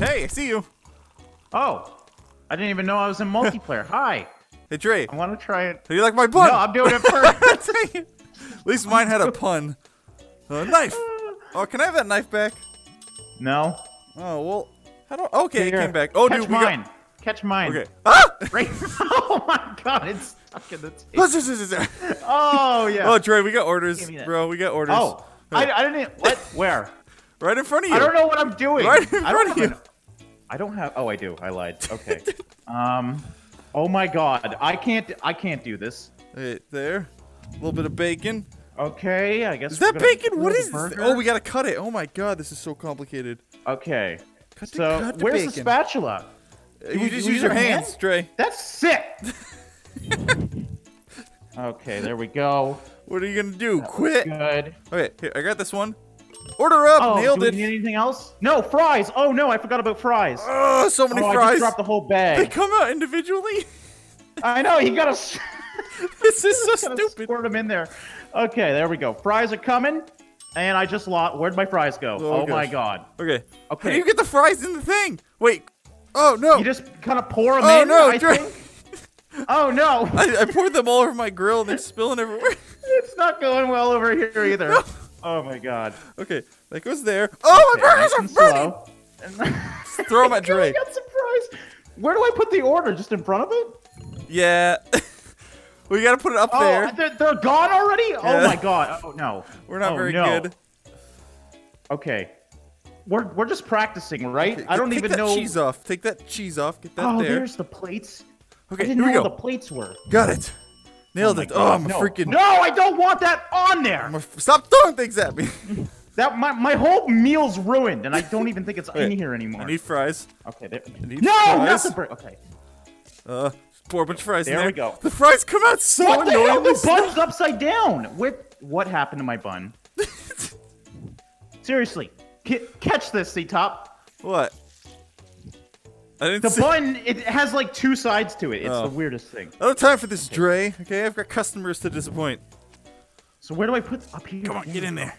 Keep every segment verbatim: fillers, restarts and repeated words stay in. Hey, I see you. Oh, I didn't even know I was in multiplayer. Hi. Hey, Dre. I want to try it. Do you like my pun? No, I'm doing it first. At least mine had a pun. A knife. Oh, can I have that knife back? No. Oh, well, I don't. Okay, Here. It came back. Oh, Catch dude, mine. we got. Catch mine. Okay. Ah! Right. Oh my God, it's stuck in the tape. Oh yeah. Oh, Dre, we got orders, bro. We got orders. Oh, I, I didn't. What? Where? Right in front of you. I don't know what I'm doing. Right in front of you. An, I don't have. Oh, I do. I lied. Okay. um. Oh my God, I can't. I can't do this. Right there. A little bit of bacon. Okay, I guess. Is that bacon? What is this? Oh, we gotta cut it. Oh my God, this is so complicated. Okay. Cut the, so cut the where's bacon. the spatula? You, you just use your hands, hand? Dre. That's sick. Okay, there we go. What are you gonna do? That Quit. Good. Okay, here, I got this one. Order up. Oh, Nailed do it. We need anything else? No fries. Oh no, I forgot about fries. Oh, so many oh, fries. I just dropped the whole bag. They come out individually. I know. You gotta. This is so stupid. Squirt them in there. Okay, there we go. Fries are coming. And I just lost. Where'd my fries go? Oh, oh my God. Okay. Okay. How do you get the fries in the thing? Wait. Oh no! You just kind of pour them oh, in. No, I think. Oh no! I, I poured them all over my grill and they're spilling everywhere. It's not going well over here either. No. Oh my God. Okay, that goes there. Oh, okay, my burgers nice are burning! Just throw them at Dre. I got surprised. Where do I put the order? Just in front of it? Yeah. We gotta put it up oh, there. They're, they're gone already? Yeah. Oh my God! Oh no. We're not oh, very no. good. Okay. We're, we're just practicing, right? Okay, I don't even know. Take that cheese off. Take that cheese off. Get that oh, there. Oh, there's the plates. Okay, I didn't here know we go. the plates were. Got it. Nailed oh it. God. Oh, I'm no. a freaking. No, I don't want that on there. I'm a... Stop throwing things at me. That my my whole meal's ruined, and I don't even think it's in here anymore. I need fries. Okay. There... I need no, fries. not the Okay. Uh, pour a bunch of fries. There in we there. go. The fries come out so what annoying. What the hell? The bun's upside down. What what happened to my bun? Seriously. Catch this, C-Top. What? I didn't the see bun, it has like two sides to it. It's oh. the weirdest thing. I don't have time for this, Dre. Okay, I've got customers to disappoint. So where do I put up here? Come on, get in there.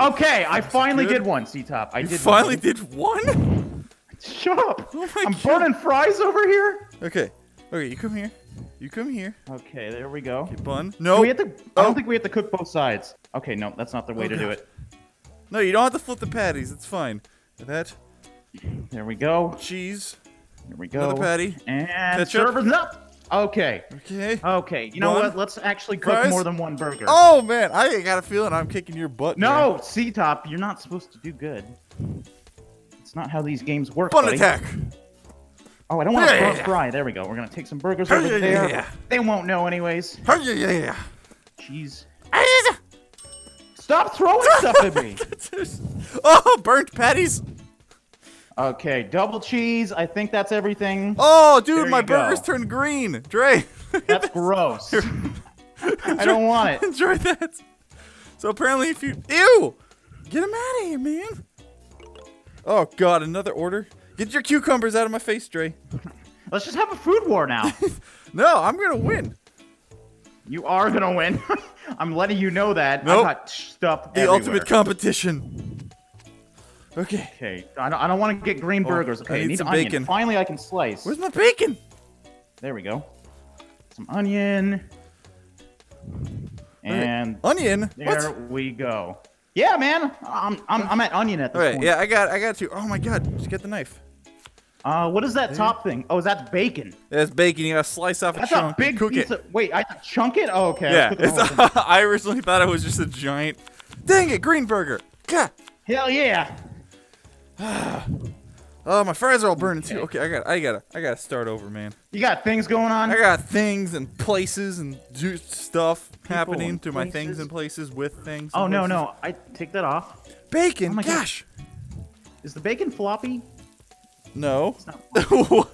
Okay, I finally did one, C-Top. I you did finally one. did one? Shut up. Oh I'm God. burning fries over here. Okay. Okay, you come here. You come here. Okay, there we go. Okay, bun. No. We have to, oh. I don't think we have to cook both sides. Okay, no, that's not the way oh, to God. do it. No, you don't have to flip the patties. It's fine. That. There we go. Cheese. There we go. Another patty. And server's up. Okay. Okay. Okay. You know one. what? Let's actually cook Fries. more than one burger. Oh man, I got a feeling I'm kicking your butt. No, C-Top, you're not supposed to do good. It's not how these games work. Bun buddy. attack. Oh, I don't want to yeah, yeah. fry. There we go. We're gonna take some burgers over yeah, there. Yeah. They won't know anyways. Yeah, yeah, yeah. Cheese. Stop throwing stuff at me! Oh, burnt patties! Okay, double cheese. I think that's everything. Oh, dude, my burgers go. turned green. Dre. That's gross. I don't want it. Enjoy that. So apparently if you... Ew! Get them out of here, man. Oh, God, another order? Get your cucumbers out of my face, Dre. Let's just have a food war now. No, I'm going to win. You are gonna win. I'm letting you know that. Nope. I got stuff The everywhere. ultimate competition. Okay. Okay. I don't. I don't want to get green burgers. Oh, okay. I need, I need some onion. bacon. Finally, I can slice. Where's my bacon? There we go. Some onion. And right. onion. There what? we go. Yeah, man. I'm. I'm. I'm at onion at this right. point. Yeah, I got. I got you. Oh my God. Just get the knife. Uh, what is that there. top thing? Oh, is that bacon? That's bacon. You gotta slice off That's a chunk. That's a big cook piece it. Of, wait, I chunk it? Oh, okay. Yeah. It's, I originally thought it was just a giant. Dang it, green burger. God. Hell yeah. Oh, my fries are all burning okay. too. Okay, I got. I gotta. I gotta start over, man. You got things going on. I got things and places and stuff People happening to my things and places with things. Oh no, places. no. I take that off. Bacon. Oh, my gosh. God. Is the bacon floppy? No. What?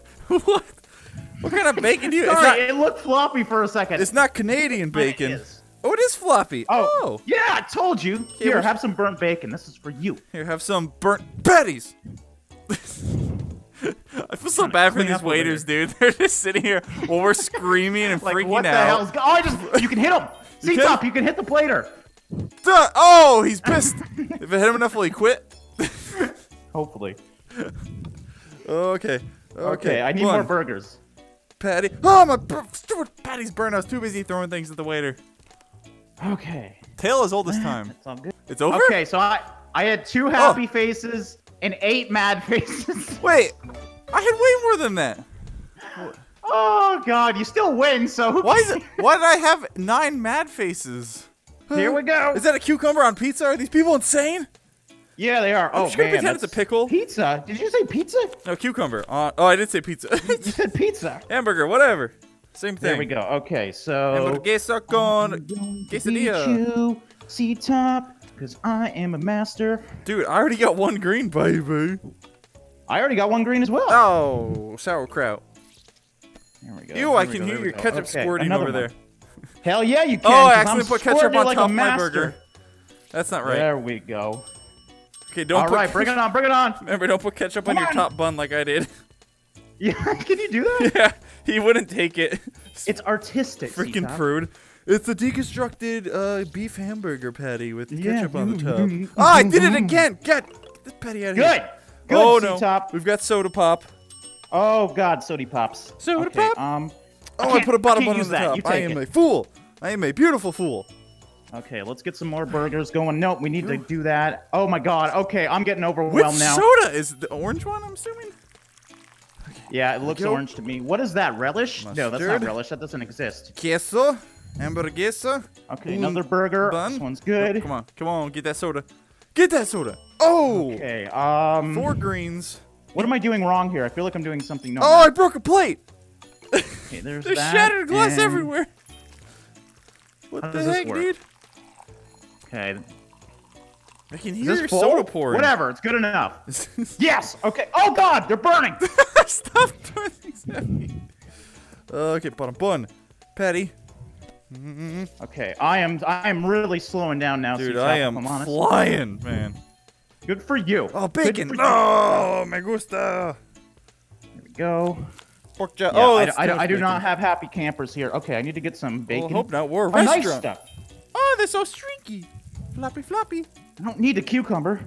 What kind of bacon do you? Sorry, it's not, it looked floppy for a second. It's not Canadian bacon. It is. Oh, it is floppy. Oh. oh. Yeah, I told you. Here, here, have some burnt bacon. This is for you. Here, have some burnt patties. I feel so bad for these waiters, dude. They're just sitting here while we're screaming and like, freaking out. What the out. hell is going on? Oh, I just, you can hit them. C-Top, you can hit the plater. Duh. Oh, he's pissed. If I hit him enough, will he quit? Hopefully. Okay. Okay. Okay. I need One. more burgers. Patty. Oh, my stupid Patty's burnt. I was too busy throwing things at the waiter. Okay. Tail is old this time. Good. It's over? Okay, so I I had two happy oh. faces and eight mad faces. Wait. I had way more than that. What? Oh, God. You still win, so... Why is it? Why did I have nine mad faces? Here we go. Is that a cucumber on pizza? Are these people insane? Yeah, they are. I'm oh, just gonna man. pretend it's a pickle. Pizza? Did you say pizza? No, cucumber. Uh, oh, I did say pizza. You said pizza. Hamburger, whatever. Same thing. There we go. Okay, so... Quesadilla. Beat you, C-Top, because I am a master. Dude, I already got one green, baby. I already got one green as well. Oh, sauerkraut. There we go. Ew, there I can go, hear your go. ketchup okay, squirting over one. there. Hell yeah, you can. Oh, I actually I'm put ketchup on like top of my burger. That's not right. There we go. Okay, don't All put right, bring it on, bring it on. Remember, don't put ketchup Come on your on. top bun like I did. Yeah, can you do that? Yeah, he wouldn't take it. It's artistic. Freaking C-Top. prude. It's a deconstructed uh, beef hamburger patty with yeah. ketchup on the top. Mm-hmm. Oh, I did it again. Get this patty out of Good. here. Good. Good, oh, no. C-Top. We've got soda pop. Oh, God, soda pops. Soda okay, pop. Um, oh, I, I put a bottle bun on the top. I am it. a fool. I am a beautiful fool. Okay, let's get some more burgers going. Nope, we need to do that. Oh my God. Okay, I'm getting overwhelmed Which now. Which soda is it the orange one? I'm assuming. Okay. Yeah, it looks orange to me. What is that? Relish? Mustard. No, that's not relish. That doesn't exist. Queso, hamburguesa. Okay, another burger. Bun. This one's good. Oh, come on, come on, get that soda. Get that soda. Oh. Okay. Um. Four greens. What am I doing wrong here? I feel like I'm doing something. No. Oh, I broke a plate. Okay, there's, there's that. There's shattered glass and... everywhere. What How the heck, dude? Okay. I can hear your soda pouring. Whatever, it's good enough. Yes! Okay. Oh God, they're burning! Stop throwing things at me. Okay, bottom bun. Patty. Mm-hmm. Okay, I am I am really slowing down now. Dude, I am flying, man. Good for you. Oh, bacon. Oh, me gusta. There we go. Pork chop. Yeah, oh, I, I, I, I do not have happy campers here. Okay, I need to get some bacon. Well, hope not. We're a restaurant. Oh, nice stuff. Oh, they're so streaky. Floppy, floppy. I don't need a cucumber.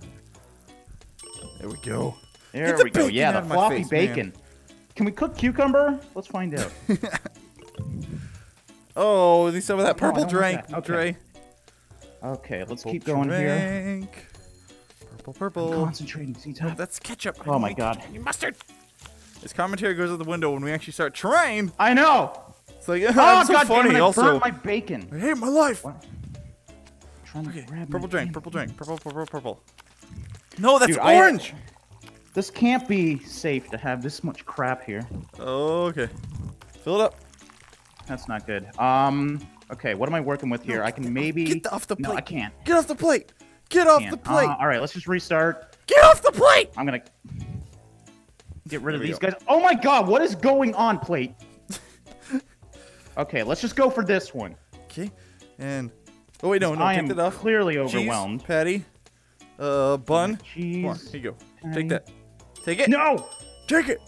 There we go. There we go. Yeah, the floppy face, bacon. Man. Can we cook cucumber? Let's find out. Oh, is some of that purple no, drink, that. Okay. Dre? Okay, let's purple keep going drink. here. Purple, purple. I'm concentrating, C-Top. Oh, that's ketchup. Oh, I my God. Ketchup. Mustard. His commentary goes out the window when we actually start trying. I know. It's like, oh, that's so God funny. Damn it, I also, burnt my bacon. I hate my life. What? Okay, purple drink, purple drink, purple, purple, purple. No, that's Dude, orange! I, this can't be safe to have this much crap here. Okay. Fill it up. That's not good. Um, okay, what am I working with here? No, I can maybe... Get off the plate! No, I can't. Get off the plate! Get off the plate! Uh, Alright, let's just restart. Get off the plate! I'm gonna... Get rid of these guys. Oh my God, what is going on, plate? Okay, let's just go for this one. Okay, and... Oh wait, no, no, I take that off. Clearly overwhelmed. Cheese, patty, uh, bun. Cheese. Come on, here you go. Patty. Take that. Take it. No. Take it.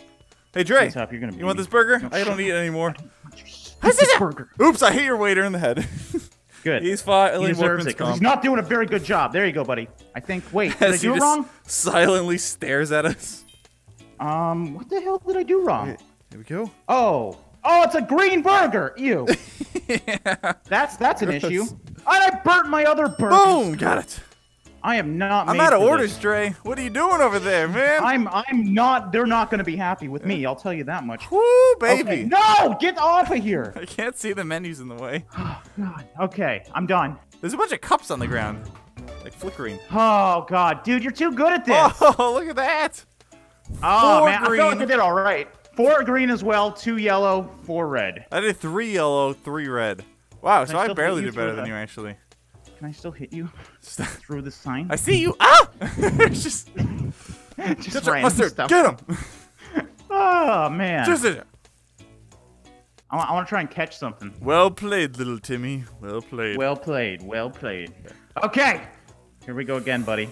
Hey Dre, Top, you're gonna you me. want this burger? No, I don't need it anymore. I said that. Burger. Oops, I hit your waiter in the head. Good. He's fine. He deserves it. He's not doing a very good job. There you go, buddy. I think. Wait, did I do it wrong? Silently stares at us. Um, what the hell did I do wrong? Here we go. Oh. Oh, it's a green burger. Ew. Yeah. That's that's an Gross. issue. I burnt my other burger. Boom! Got it. I am not. I'm out of orders, Dre. What are you doing over there, man? I'm. I'm not. They're not going to be happy with me. I'll tell you that much. Woo, baby! Okay. No, get off of here. I can't see the menus in the way. Oh, God. Okay, I'm done. There's a bunch of cups on the ground, like flickering. Oh God, dude, you're too good at this. Oh, look at that. Oh Four man, green. I feel like I did all right. Four green as well. Two yellow. Four red. I did three yellow, three red. Wow, Can so I, I barely did better than that? you, actually. Can I still hit you through the sign? I see you! Ah! It's just... just mustard. Stuff. Get him! Oh, man. Just a... I, I want to try and catch something. Well played, little Timmy. Well played. Well played. Well played. Okay! Here we go again, buddy.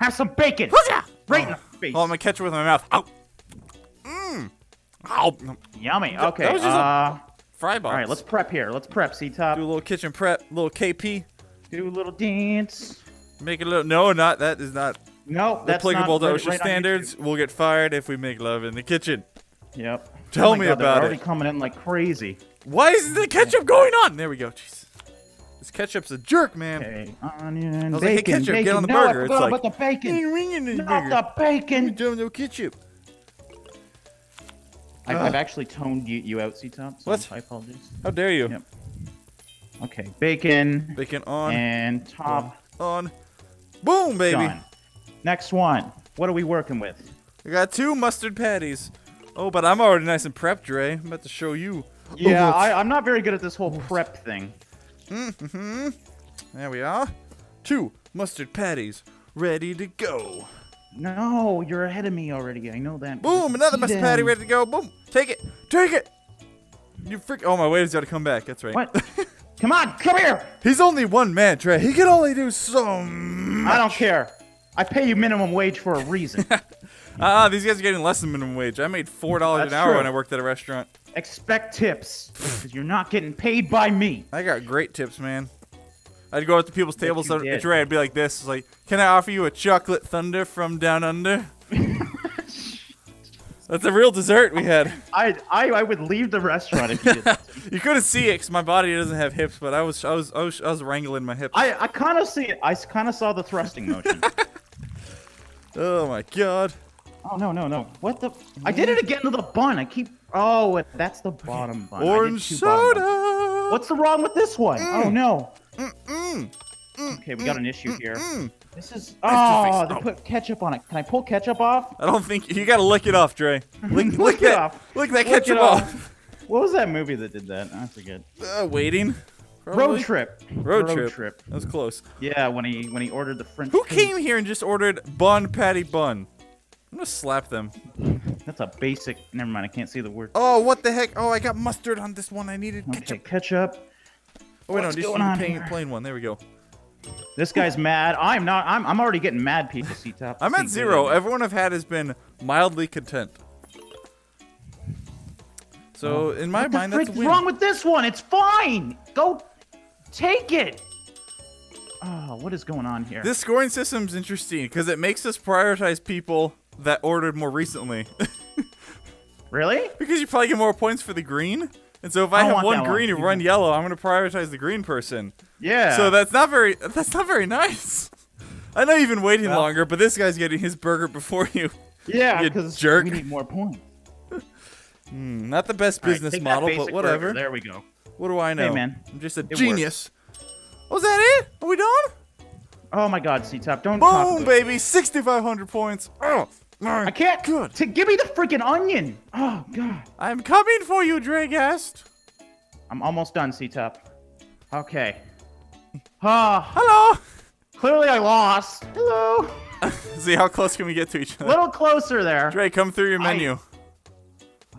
Have some bacon! Right oh. in the face. Oh, I'm going to catch it with my mouth. Ow! Mmm! Ow! Yummy. Okay, that was just uh... a... Fry box. All right, let's prep here. Let's prep, C-Top. Do a little kitchen prep, little K P. Do a little dance. Make a little. No, not that is not. No, that's applicable not to OSHA right standards. We'll get fired if we make love in the kitchen. Yep. Tell oh me God, about they're already it. Coming in like crazy. Why is the ketchup going on? There we go. Jesus. This ketchup's a jerk, man. Hey, onion and I was bacon, like, hey, ketchup, bacon. Get on the no, burger. It's like, about the bacon. Ain't not burger. The bacon. Doing no ketchup. I've, I've actually toned you, you out, C-Top. So what? I apologize. How dare you? Yep. Okay, bacon. Bacon on. And top. On. Boom, baby. Done. Next one. What are we working with? I got two mustard patties. Oh, but I'm already nice and prepped, Dre. I'm about to show you. Yeah, oh, I, I'm not very good at this whole prep thing. Mm-hmm. There we are. Two mustard patties ready to go. No, you're ahead of me already. I know that. Boom! Another mustard patty ready to go. Boom! Take it! Take it! You freak! Oh, my waiter's got to come back. That's right. What? Come on! Come here! He's only one man, Dre. He can only do so much. I don't care. I pay you minimum wage for a reason. Ah, uh, these guys are getting less than minimum wage. I made four dollars an hour true. when I worked at a restaurant. Expect tips, because you're not getting paid by me. I got great tips, man. I'd go up to people's tables, so Dre, I'd be like this, like, can I offer you a chocolate thunder from down under? That's a real dessert we had. I I, I would leave the restaurant if you did that. You couldn't see it because my body doesn't have hips, but I was I was I was, I was wrangling my hips. I I kind of see it. I kind of saw the thrusting motion. Oh my God. Oh no no no! What the? I did it again to the bun. I keep. Oh, that's the bottom bun. Orange soda. What's the wrong with this one? Mm. Oh no. Mm -mm. Mm. Okay, we got an issue here. Mm. This is. Oh, they put ketchup on it. Can I pull ketchup off? I don't think you gotta lick it off, Dre. Lick, lick, lick it that, off. Lick that ketchup lick off. off. What was that movie that did that? I forget. Uh, waiting. Probably. Road trip. Road, Road trip. trip. That was close. Yeah, when he when he ordered the French. Who came here and just ordered bun patty bun? I'm gonna slap them. That's a basic. Never mind. I can't see the word. Oh, what the heck? Oh, I got mustard on this one. I needed ketchup. Okay, ketchup. Oh wait, no, just plain, plain one. There we go. This guy's mad. I'm not. I'm. I'm already getting mad. People, C-Top. I'm at zero. Everyone I've had has been mildly content. So oh. in my what mind, the that's a win. What's wrong with this one? It's fine. Go, take it. Oh, what is going on here? This scoring system's interesting because it makes us prioritize people that ordered more recently. Really? Because you probably get more points for the green. And so if I, I have one green and one yellow, I'm going to prioritize the green person. Yeah. So that's not very that's not very nice. I know you've been waiting well, longer, but this guy's getting his burger before you. Yeah, because jerk. We need more points. mm, not the best business right, model, but whatever. Burger. There we go. What do I know? Hey, man. I'm just a it genius. Was oh, that it? Are we done? Oh my God, C-Top, don't Boom, talk baby, sixty-five hundred points. Oh, my I can't. Good. To give me the freaking onion. Oh God. I'm coming for you, Dragast. I'm almost done, C-Top. Okay. Ah. Hello. Clearly, I lost. Hello. See how close can we get to each other? A little closer there. Dre, come through your menu. I...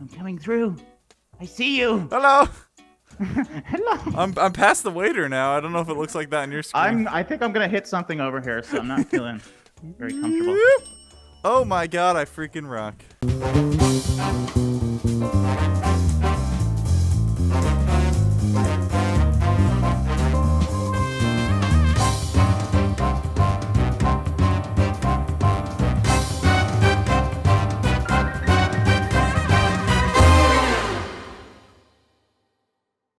I'm coming through. I see you. Hello. Hello. I'm I'm past the waiter now. I don't know if it looks like that on your screen. I'm I think I'm gonna hit something over here, so I'm not feeling very comfortable. Yep. Oh my God, I freaking rock.